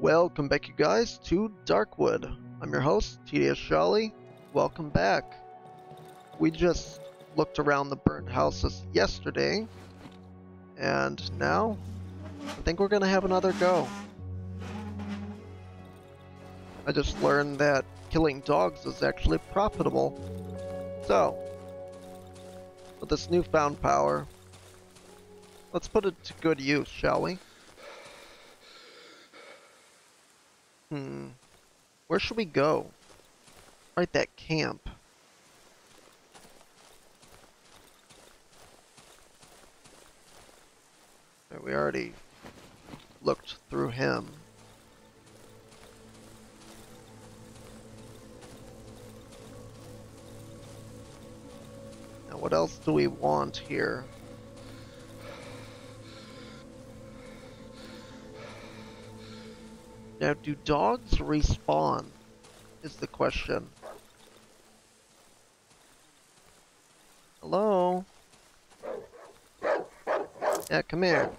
Welcome back, you guys, to Darkwood. I'm your host, TDSJolly. Welcome back. We just looked around the burnt houses yesterday, and now I think we're gonna have another go. I just learned that killing dogs is actually profitable. So, with this newfound power, let's put it to good use, shall we? Where should we go? Right, that camp. Right, we already looked through him. Now what else do we want here? Now, do dogs respawn? Is the question. Hello? Yeah, come here.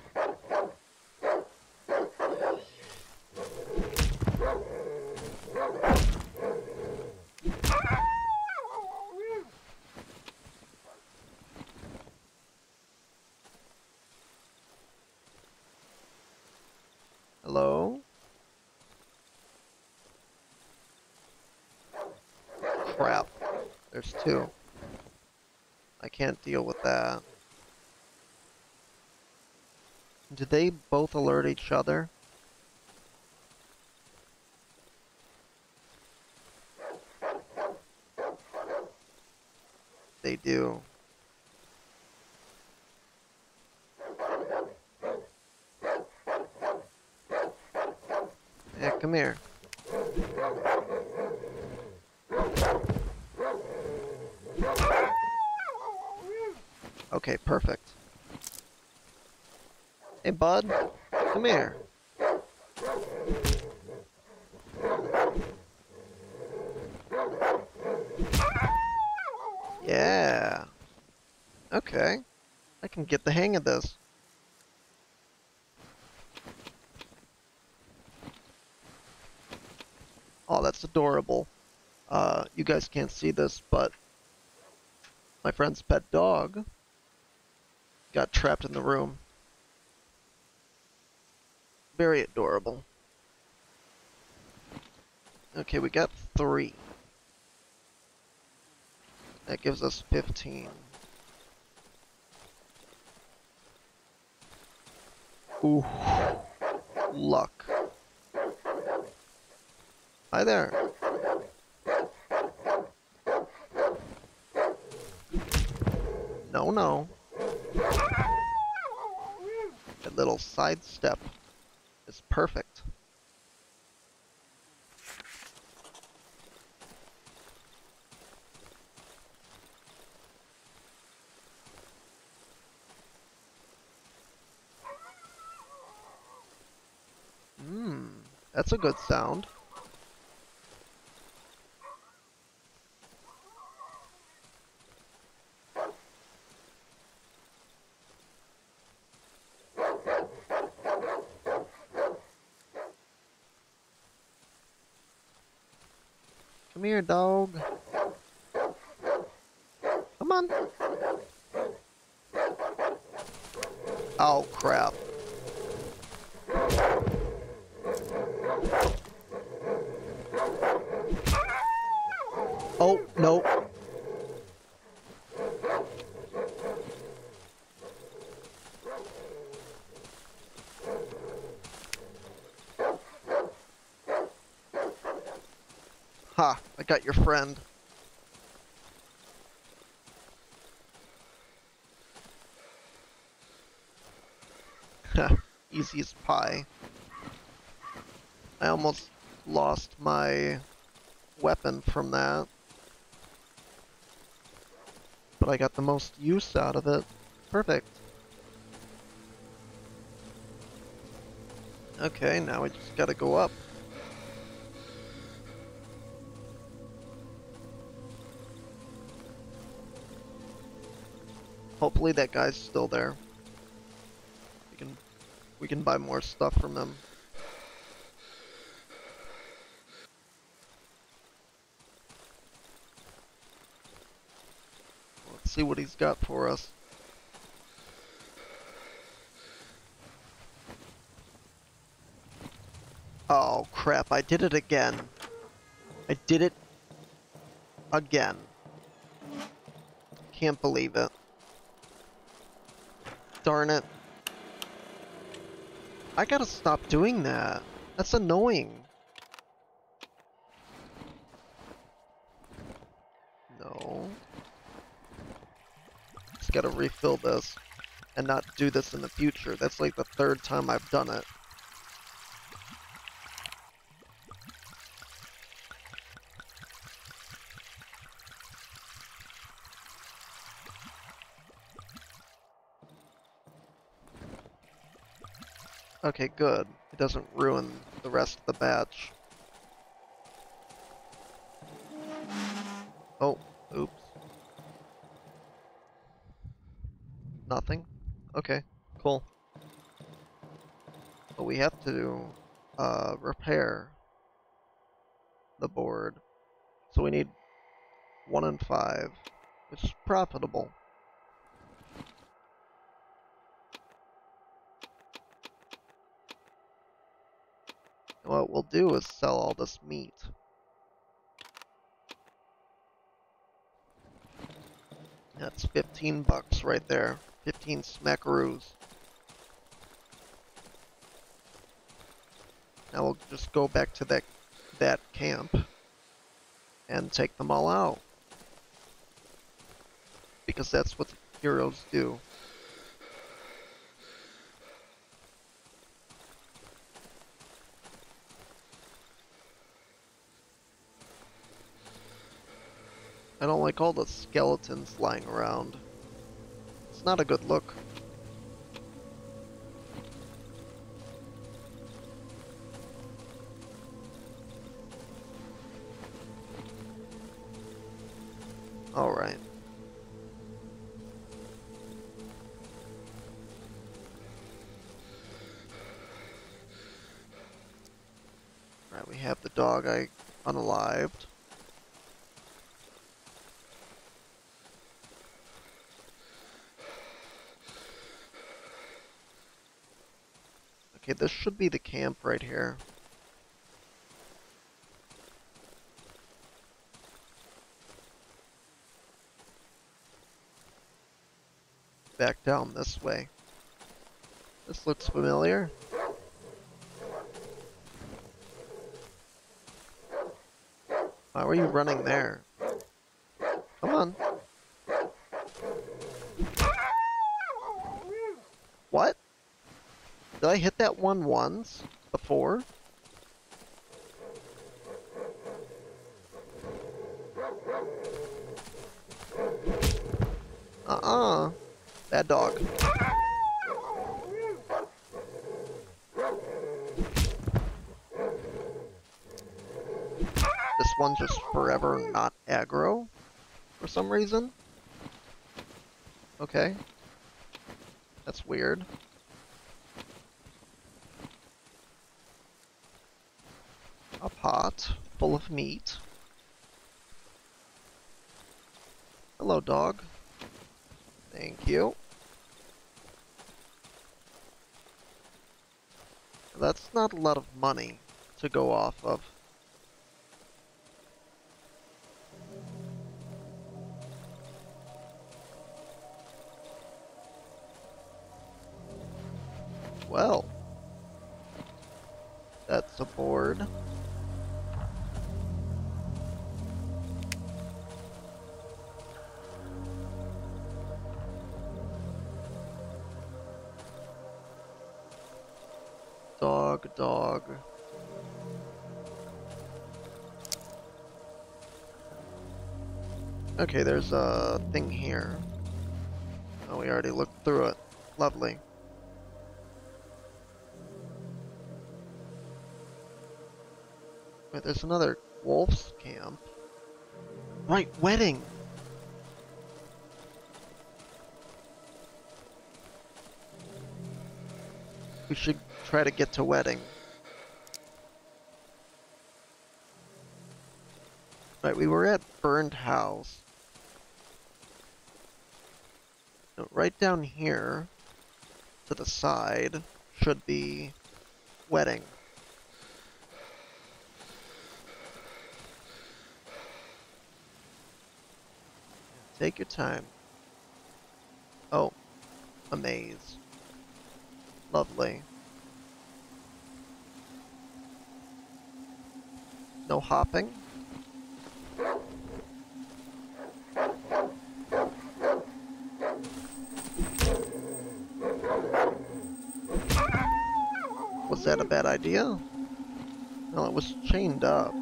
Hello? Crap. There's two. I can't deal with that. Do they both alert each other? They do. Yeah, come here. Okay, perfect. Hey, bud, come here. Yeah. Okay. I can get the hang of this. Oh, that's adorable. You guys can't see this, but my friend's pet dog got trapped in the room. Very adorable. Okay, we got 3. That gives us 15. Ooh, luck. Hi there. No, no. That little sidestep is perfect. That's a good sound. Come here, dog. Come on. Oh, crap. Oh, no. Ha, I got your friend. Ha, easy as pie. I almost lost my weapon from that, but I got the most use out of it. Perfect. Okay, now we just gotta go up. Hopefully that guy's still there. We can buy more stuff from him. see what he's got for us. Oh crap, I did it again. I did it again. Can't believe it. Darn it. I gotta stop doing that. That's annoying. No. Just gotta refill this and not do this in the future. That's like the third time I've done it. Okay, good. It doesn't ruin the rest of the batch. Oh, oops. Nothing? Okay, cool. But we have to repair the board. So we need 1 and 5, which is profitable. What we'll do is sell all this meat. That's 15 bucks right there. 15 smackaroos. Now we'll just go back to that camp and take them all out. Because that's what the heroes do. I don't like all the skeletons lying around. It's not a good look. Alright. Alright, we have the dog I unalived. Okay, this should be the camp right here. Back down this way. This looks familiar. Why were you running there? Come on. What? Did I hit that one once before? Uh-uh. Bad dog. This one's just forever not aggro for some reason. Okay. That's weird. A pot full of meat. Hello, dog. Thank you. That's not a lot of money to go off of. Well, that's a board. Dog. Okay, there's a thing here. Oh, we already looked through it. Lovely. Wait, there's another wolf's camp. Right, wedding! We should try to get to wedding. Right, we were at burned house. So right down here, to the side, should be wedding. Take your time. Oh, a maze. Lovely. No hopping. Was that a bad idea? No, it was chained up.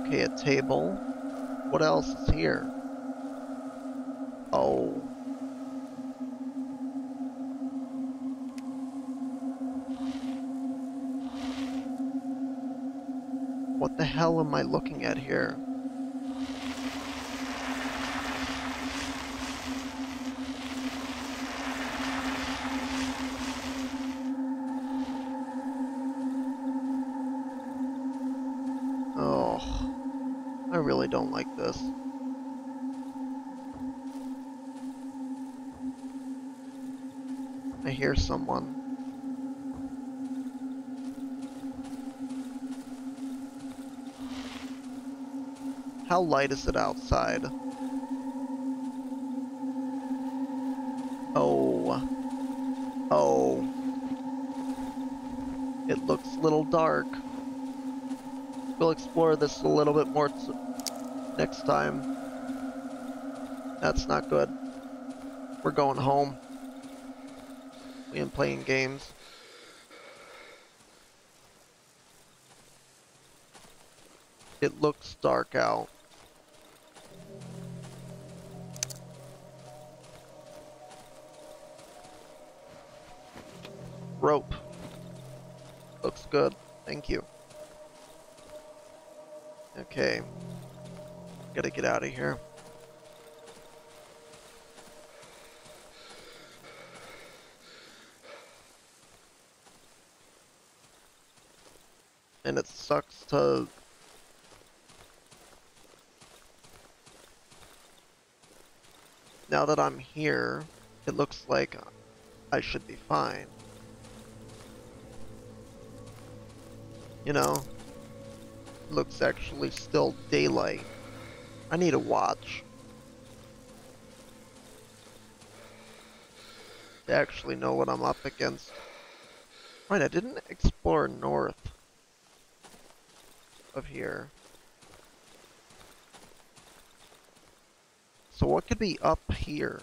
Okay, a table. What else is here? Oh. What the hell am I looking at here? I really don't like this. I hear someone. How light is it outside? Oh. Oh. It looks a little dark. We'll explore this a little bit more next time. That's not good. We're going home. We ain't playing games. It looks dark out. Rope. Looks good. Thank you. Okay. Gotta get out of here. And it sucks to... Now that I'm here, it looks like I should be fine. You know, it looks actually still daylight. I need a watch to actually know what I'm up against. Right, I didn't explore north of here. So what could be up here?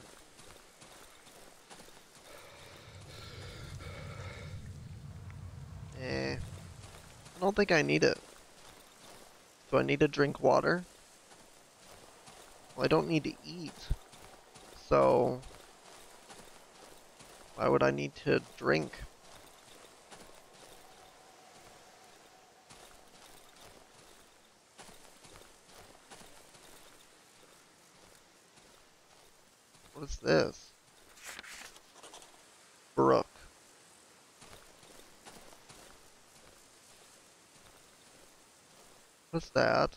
I don't think I need it. Do I need to drink water? Well, I don't need to eat, so why would I need to drink? What is this? Brook. What's that?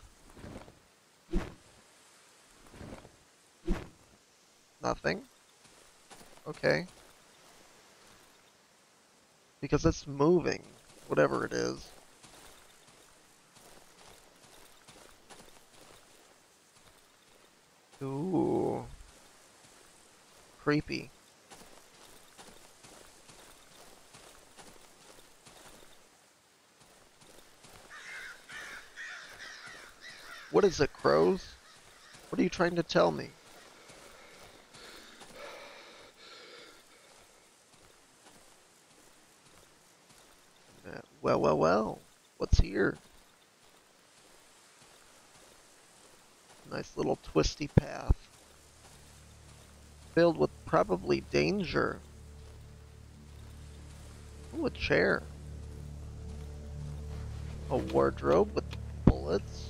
Nothing. Okay. Because it's moving, whatever it is. Ooh. Creepy. What is it, crows? What are you trying to tell me? Well, well, well. What's here? Nice little twisty path. Filled with probably danger. Ooh, a chair. A wardrobe with bullets.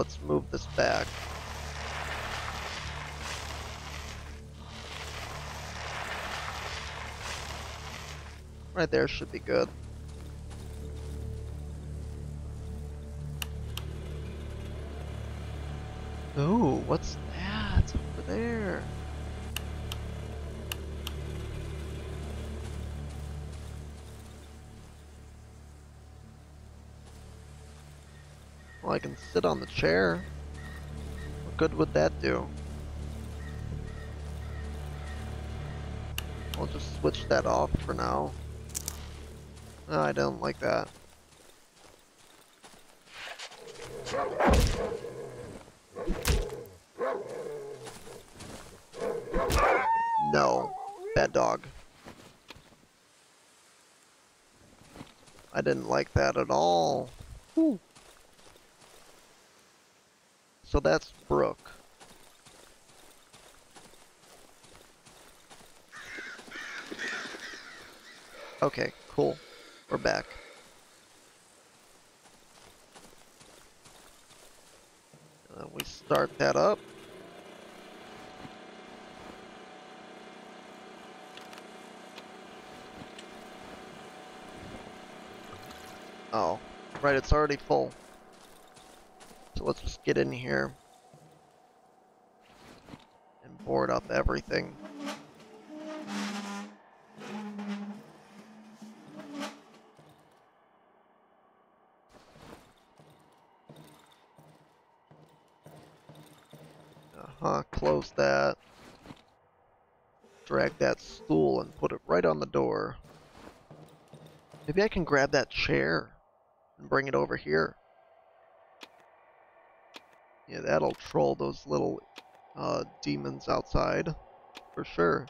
let's move this back. Right there should be good. Ooh, what's that? It's over there. Well, I can sit on the chair. What good would that do? I'll just switch that off for now. No, I don't like that. No, bad dog. I didn't like that at all. Ooh. So that's Brooke. Okay, cool. We're back. And then we start that up. Oh, right, it's already full. So let's just get in here and board up everything. Close that. Drag that stool and put it right on the door. Maybe I can grab that chair and bring it over here. Yeah, that'll troll those little demons outside for sure.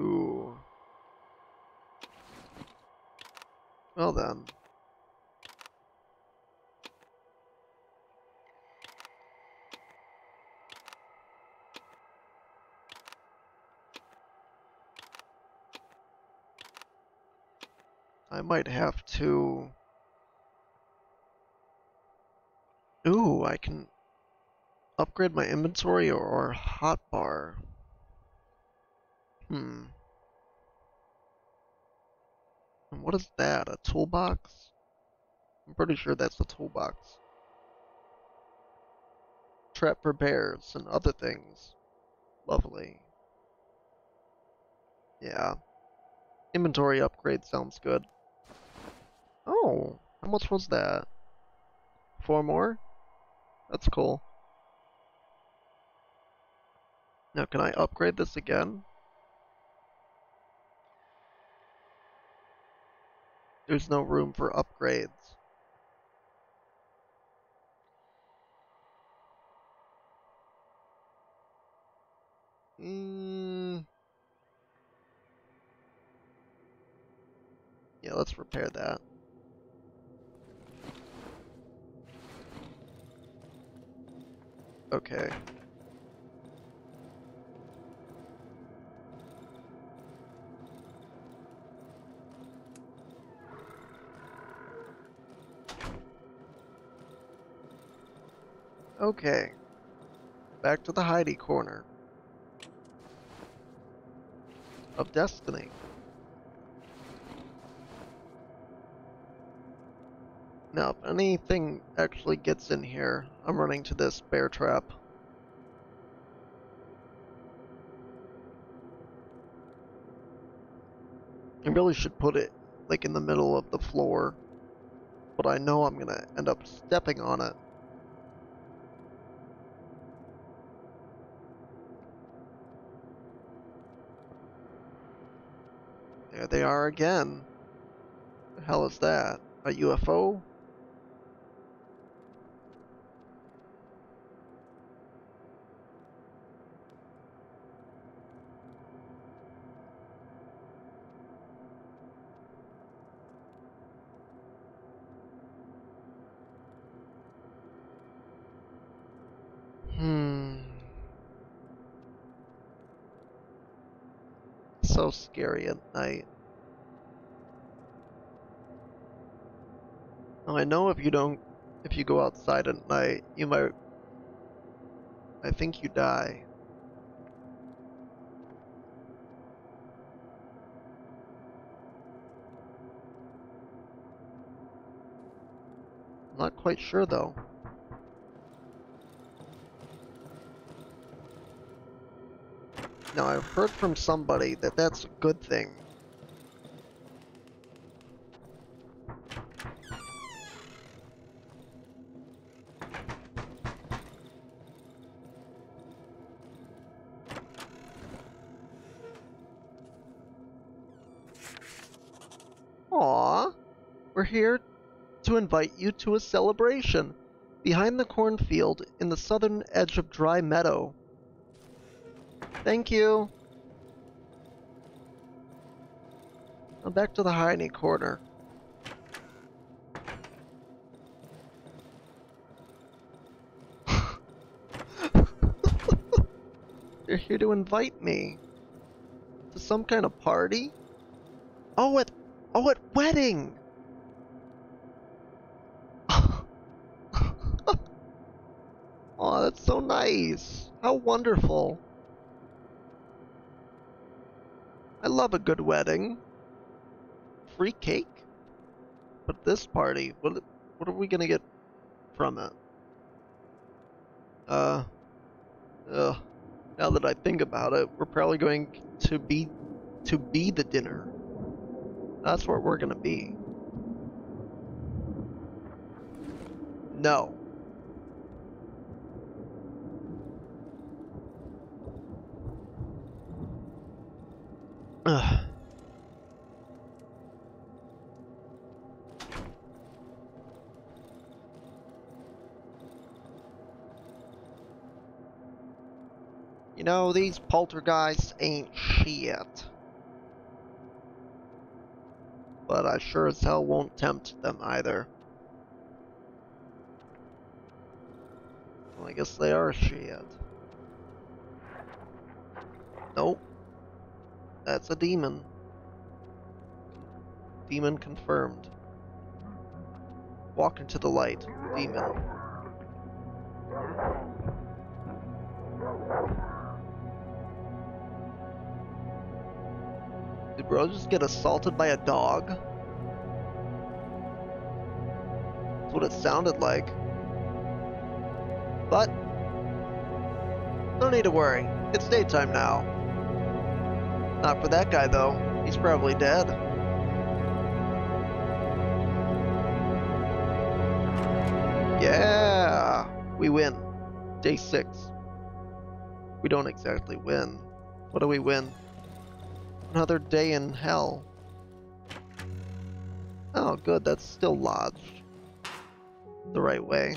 Ooh. Well then. I might have to... Ooh, I can upgrade my inventory or hotbar. And what is that? A toolbox? I'm pretty sure that's a toolbox. Trap for bears and other things. Lovely. Yeah. Inventory upgrade sounds good. Oh, how much was that? 4 more? That's cool. Now, can I upgrade this again? There's no room for upgrades. Yeah, let's repair that. Okay. Okay. Back to the hidey corner of destiny. Now, if anything actually gets in here, I'm running to this bear trap. I really should put it, like, in the middle of the floor, but I know I'm gonna end up stepping on it. There they are again. The hell is that? A UFO? So scary at night. Now I know if you go outside at night, you might, I think you die. Not quite sure though. Now I've heard from somebody that that's a good thing. Aww, we're here to invite you to a celebration behind the cornfield in the southern edge of Dry Meadow. Thank you. Now back to the hiding corner. You're here to invite me to some kind of party? Oh, at wedding. Oh, that's so nice. How wonderful. I love a good wedding. Free cake? But this party, what are we gonna get from it? Now that I think about it, we're probably going to be the dinner. That's where we're gonna be. No. Ugh. You know, these poltergeists ain't shit. But I sure as hell won't tempt them either. Well, I guess they are shit. Nope. That's a demon. Demon confirmed. Walk into the light. Demon. Did bro just get assaulted by a dog? That's what it sounded like. But no need to worry. It's daytime now. Not for that guy, though. He's probably dead. Yeah! We win. Day 6. We don't exactly win. What do we win? Another day in hell. Oh, good. That's still lodged. The right way.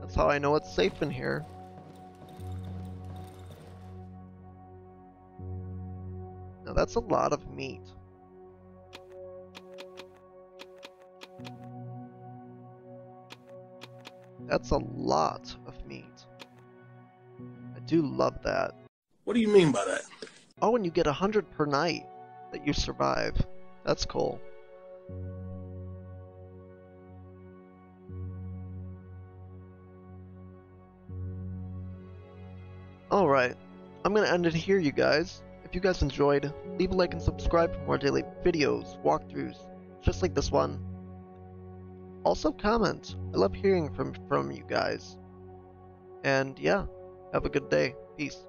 That's how I know it's safe in here. Now that's a lot of meat. That's a lot of meat. I do love that. What do you mean by that? Oh, and you get 100 per night that you survive. That's cool. Alright, I'm gonna end it here, you guys. If you guys enjoyed, leave a like and subscribe for more daily videos, walkthroughs, just like this one. Also comment. I love hearing from you guys. And yeah, have a good day. Peace.